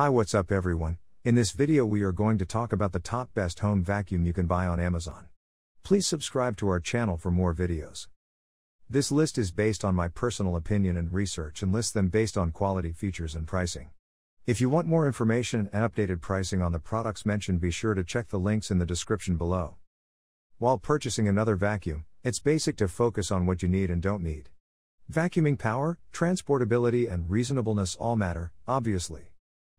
Hi, what's up everyone? In this video we are going to talk about the top best home vacuum you can buy on Amazon. Please subscribe to our channel for more videos. This list is based on my personal opinion and research and lists them based on quality, features and pricing. If you want more information and updated pricing on the products mentioned, be sure to check the links in the description below. While purchasing another vacuum, it's basic to focus on what you need and don't need. Vacuuming power, transportability and reasonableness all matter, obviously.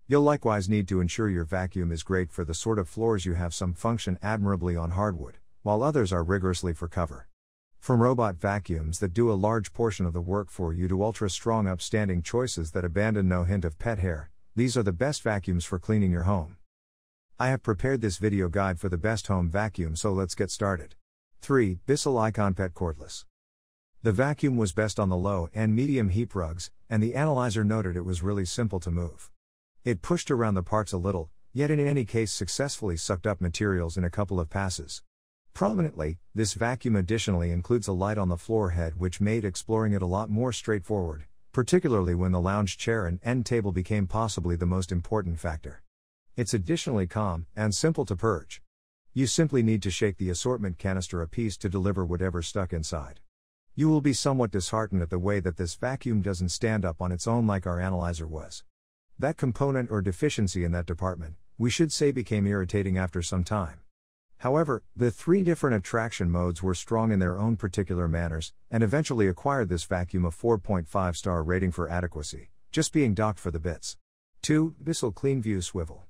You'll likewise need to ensure your vacuum is great for the sort of floors you have. Some function admirably on hardwood, while others are rigorously for cover. From robot vacuums that do a large portion of the work for you to ultra-strong upstanding choices that abandon no hint of pet hair, these are the best vacuums for cleaning your home. I have prepared this video guide for the best home vacuum, so let's get started. 3. Bissell Icon Pet Cordless. The vacuum was best on the low and medium heap rugs, and the analyzer noted it was really simple to move. It pushed around the parts a little, yet in any case successfully sucked up materials in a couple of passes. Prominently, this vacuum additionally includes a light on the floor head, which made exploring it a lot more straightforward, particularly when the lounge chair and end table became possibly the most important factor. It's additionally calm and simple to purge. You simply need to shake the assortment canister apiece to deliver whatever's stuck inside. You will be somewhat disheartened at the way that this vacuum doesn't stand up on its own like our analyzer was. That component or deficiency in that department, we should say, became irritating after some time. However, the three different attraction modes were strong in their own particular manners, and eventually acquired this vacuum a 4.5-star rating for adequacy, just being docked for the bits. 2. Bissell Clean View Swivel.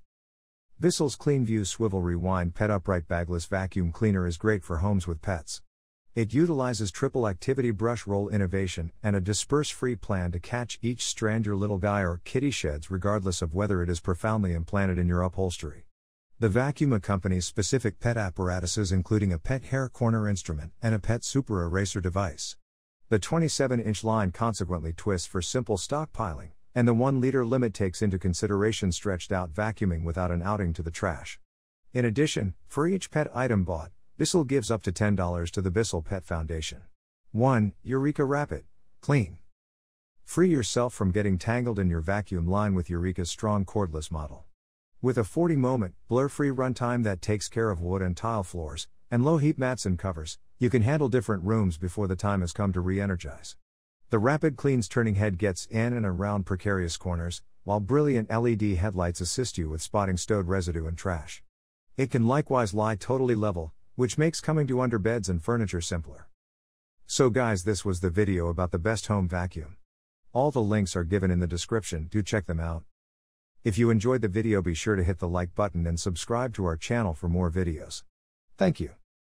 Bissell's Clean View Swivel Rewind Pet Upright Bagless Vacuum Cleaner is great for homes with pets. It utilizes triple activity brush roll innovation and a disperse-free plan to catch each strand your little guy or kitty sheds, regardless of whether it is profoundly implanted in your upholstery. The vacuum accompanies specific pet apparatuses, including a pet hair corner instrument and a pet super eraser device. The 27-inch line consequently twists for simple stockpiling, and the 1-liter limit takes into consideration stretched-out vacuuming without an outing to the trash. In addition, for each pet item bought, Bissell gives up to $10 to the Bissell Pet Foundation. 1. Eureka Rapid Clean. Free yourself from getting tangled in your vacuum line with Eureka's strong cordless model. With a 40-moment, blur-free runtime that takes care of wood and tile floors, and low heat mats and covers, you can handle different rooms before the time has come to re-energize. The Rapid Clean's turning head gets in and around precarious corners, while brilliant LED headlights assist you with spotting stowed residue and trash. It can likewise lie totally level, which makes coming to under beds and furniture simpler. So guys, this was the video about the best home vacuum. All the links are given in the description, do check them out. If you enjoyed the video, be sure to hit the like button and subscribe to our channel for more videos. Thank you.